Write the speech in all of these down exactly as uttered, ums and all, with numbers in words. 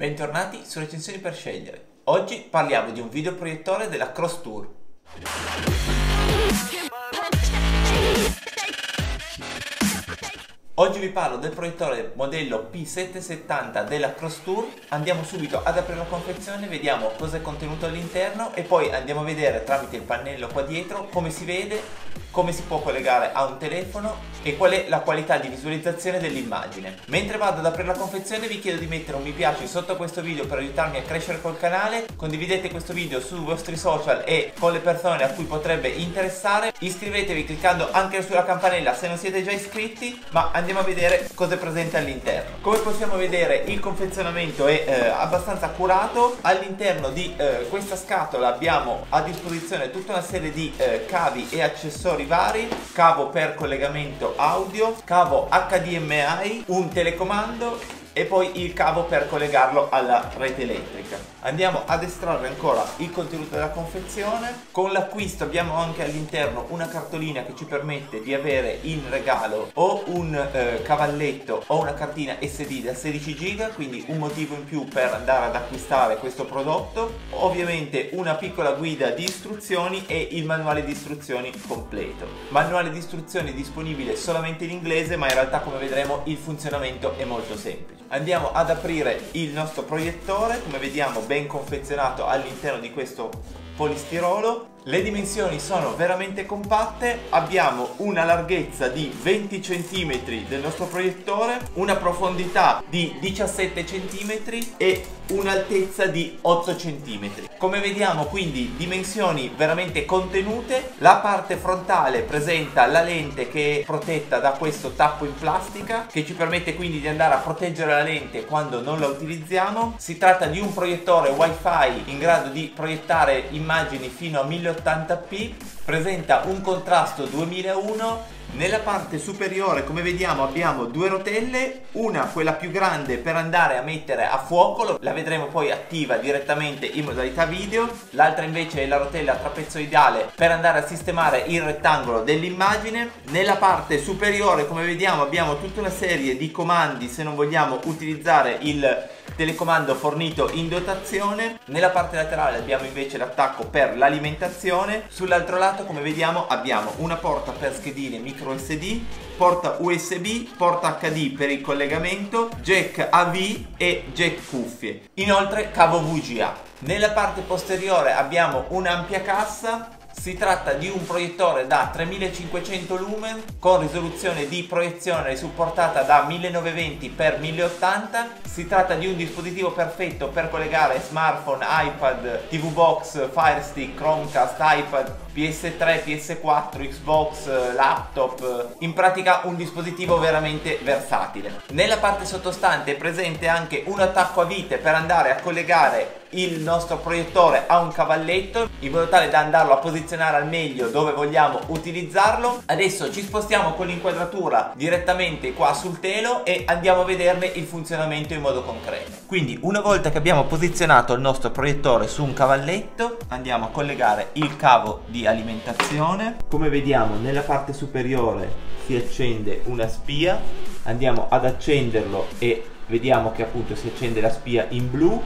Bentornati su Recensioni per Scegliere. Oggi parliamo di un videoproiettore della Crosstour. Oggi vi parlo del proiettore modello P settecentosettanta della Crosstour. Andiamo subito ad aprire la confezione, vediamo cosa è contenuto all'interno e poi andiamo a vedere tramite il pannello qua dietro come si vede, come si può collegare a un telefono e qual è la qualità di visualizzazione dell'immagine. Mentre vado ad aprire la confezione vi chiedo di mettere un mi piace sotto a questo video per aiutarmi a crescere col canale, condividete questo video sui vostri social e con le persone a cui potrebbe interessare, iscrivetevi cliccando anche sulla campanella se non siete già iscritti, ma andiamo a vedere cosa è presente all'interno. Come possiamo vedere il confezionamento è eh, abbastanza accurato. All'interno di eh, questa scatola abbiamo a disposizione tutta una serie di eh, cavi e accessori vari, cavo per collegamento audio, cavo H D M I, un telecomando e poi il cavo per collegarlo alla rete elettrica. Andiamo ad estrarre ancora il contenuto della confezione. Con l'acquisto abbiamo anche all'interno una cartolina che ci permette di avere in regalo o un eh, cavalletto o una cartina S D da sedici giga, quindi un motivo in più per andare ad acquistare questo prodotto. Ovviamente una piccola guida di istruzioni e il manuale di istruzioni completo. Manuale di istruzioni disponibile solamente in inglese, ma in realtà come vedremo il funzionamento è molto semplice. Andiamo ad aprire il nostro proiettore, come vediamo ben confezionato all'interno di questo polistirolo. Le dimensioni sono veramente compatte, abbiamo una larghezza di venti centimetri del nostro proiettore, una profondità di diciassette centimetri e un'altezza di otto centimetri. Come vediamo quindi dimensioni veramente contenute. La parte frontale presenta la lente che è protetta da questo tappo in plastica che ci permette quindi di andare a proteggere la lente quando non la utilizziamo. Si tratta di un proiettore WiFi in grado di proiettare immagini fino a mille ottanta p, presenta un contrasto duemilauno. Nella parte superiore come vediamo abbiamo due rotelle, una quella più grande per andare a mettere a fuoco, la vedremo poi attiva direttamente in modalità video, l'altra invece è la rotella trapezoidale per andare a sistemare il rettangolo dell'immagine. Nella parte superiore come vediamo abbiamo tutta una serie di comandi se non vogliamo utilizzare il telecomando fornito in dotazione. Nella parte laterale abbiamo invece l'attacco per l'alimentazione. Sull'altro lato come vediamo abbiamo una porta per schedine microSD, porta U S B, porta H D per il collegamento, jack A V e jack cuffie, inoltre cavo V G A. Nella parte posteriore abbiamo un'ampia cassa. Si tratta di un proiettore da tremilacinquecento lumen con risoluzione di proiezione supportata da millenovecento venti per mille ottanta. Si tratta di un dispositivo perfetto per collegare smartphone, iPad, T V box, Fire Stick, Chromecast, iPad, P S tre, P S quattro, Xbox, laptop, in pratica un dispositivo veramente versatile. Nella parte sottostante è presente anche un attacco a vite per andare a collegare il nostro proiettore a un cavalletto in modo tale da andarlo a posizionare al meglio dove vogliamo utilizzarlo. Adesso ci spostiamo con l'inquadratura direttamente qua sul telo e andiamo a vederne il funzionamento in modo concreto. Quindi una volta che abbiamo posizionato il nostro proiettore su un cavalletto andiamo a collegare il cavo di alimentazione. Come vediamo nella parte superiore si accende una spia, andiamo ad accenderlo e vediamo che appunto si accende la spia in blu.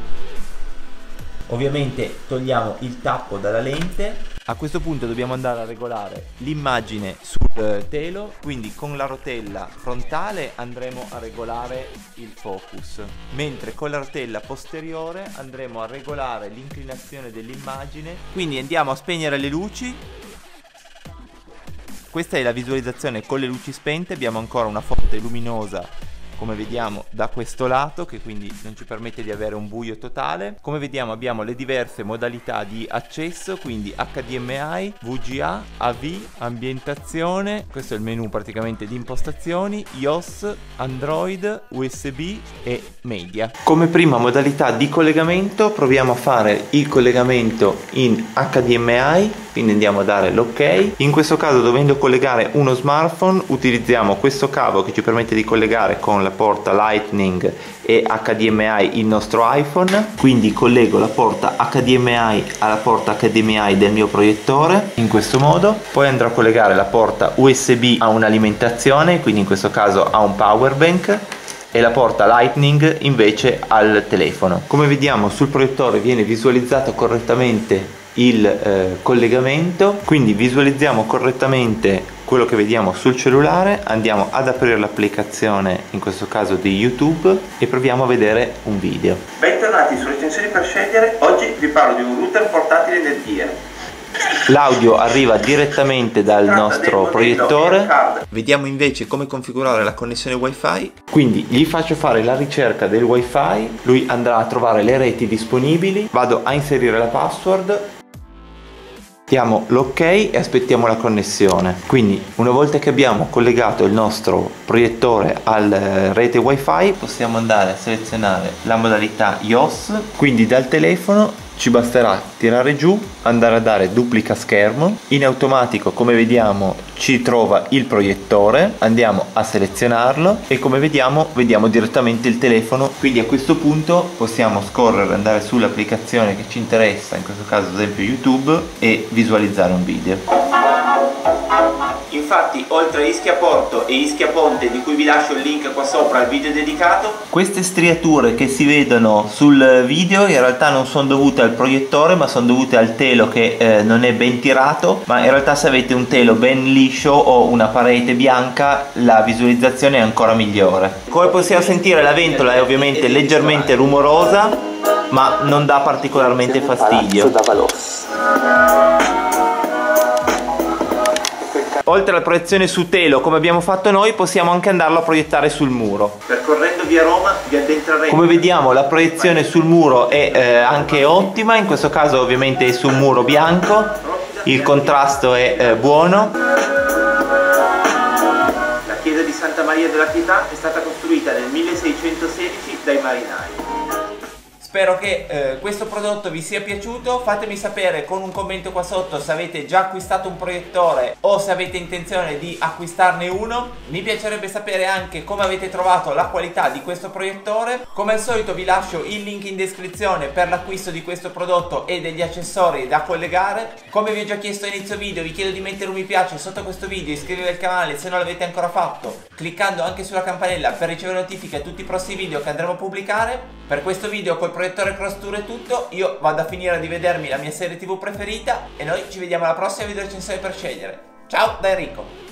Ovviamente togliamo il tappo dalla lente. A questo punto dobbiamo andare a regolare l'immagine sul telo, quindi con la rotella frontale andremo a regolare il focus, mentre con la rotella posteriore andremo a regolare l'inclinazione dell'immagine. Quindi andiamo a spegnere le luci. Questa è la visualizzazione con le luci spente, abbiamo ancora una fonte luminosa come vediamo da questo lato che quindi non ci permette di avere un buio totale. Come vediamo abbiamo le diverse modalità di accesso, quindi H D M I, V G A, A V, ambientazione, questo è il menu praticamente di impostazioni, iOS, Android, U S B e media. Come prima modalità di collegamento proviamo a fare il collegamento in H D M I, quindi andiamo a dare l'ok. In questo caso dovendo collegare uno smartphone utilizziamo questo cavo che ci permette di collegare con la porta Lightning e H D M I il nostro iPhone, quindi collego la porta H D M I alla porta H D M I del mio proiettore in questo modo. Poi andrò a collegare la porta U S B a un'alimentazione, quindi in questo caso a un power bank, e la porta Lightning invece al telefono. Come vediamo sul proiettore viene visualizzato correttamente il eh, collegamento, quindi visualizziamo correttamente quello che vediamo sul cellulare. Andiamo ad aprire l'applicazione, in questo caso di YouTube, e proviamo a vedere un video. Bentornati sulle estensioni per scegliere. Oggi vi parlo di un router portatile energia. L'audio arriva direttamente dal nostro proiettore. Vediamo invece come configurare la connessione wifi. Quindi gli faccio fare la ricerca del wifi, lui andrà a trovare le reti disponibili, vado a inserire la password, diamo l'ok e aspettiamo la connessione. Quindi una volta che abbiamo collegato il nostro proiettore alla rete wifi possiamo andare a selezionare la modalità iOS. Quindi dal telefono ci basterà tirare giù, andare a dare duplica schermo, in automatico come vediamo ci trova il proiettore, andiamo a selezionarlo e come vediamo vediamo direttamente il telefono. Quindi a questo punto possiamo scorrere, andare sull'applicazione che ci interessa, in questo caso ad esempio YouTube, e visualizzare un video. Infatti, oltre a Ischia Porto e Ischia Ponte, di cui vi lascio il link qua sopra al video dedicato, queste striature che si vedono sul video in realtà non sono dovute al proiettore, ma sono dovute al telo che eh, non è ben tirato. Ma in realtà se avete un telo ben liscio o una parete bianca la visualizzazione è ancora migliore. Come possiamo sentire, la ventola è ovviamente leggermente rumorosa, ma non dà particolarmente fastidio. Oltre alla proiezione su telo, come abbiamo fatto noi, possiamo anche andarlo a proiettare sul muro. Percorrendo via Roma, vi addentrerete. Come vediamo la proiezione sul muro è eh, anche ottima, in questo caso ovviamente è su un muro bianco, il contrasto è eh, buono. La chiesa di Santa Maria della Pietà è stata costruita nel milleseicentosedici dai marinai. Spero che eh, questo prodotto vi sia piaciuto, fatemi sapere con un commento qua sotto se avete già acquistato un proiettore o se avete intenzione di acquistarne uno. Mi piacerebbe sapere anche come avete trovato la qualità di questo proiettore. Come al solito vi lascio il link in descrizione per l'acquisto di questo prodotto e degli accessori da collegare. Come vi ho già chiesto all'inizio video, vi chiedo di mettere un mi piace sotto questo video, iscrivervi al canale se non l'avete ancora fatto, cliccando anche sulla campanella per ricevere notifiche a tutti i prossimi video che andremo a pubblicare. Per questo video col proiettore Crosstour è tutto, io vado a finire di vedermi la mia serie tv preferita e noi ci vediamo alla prossima video recensione per scegliere. Ciao da Enrico!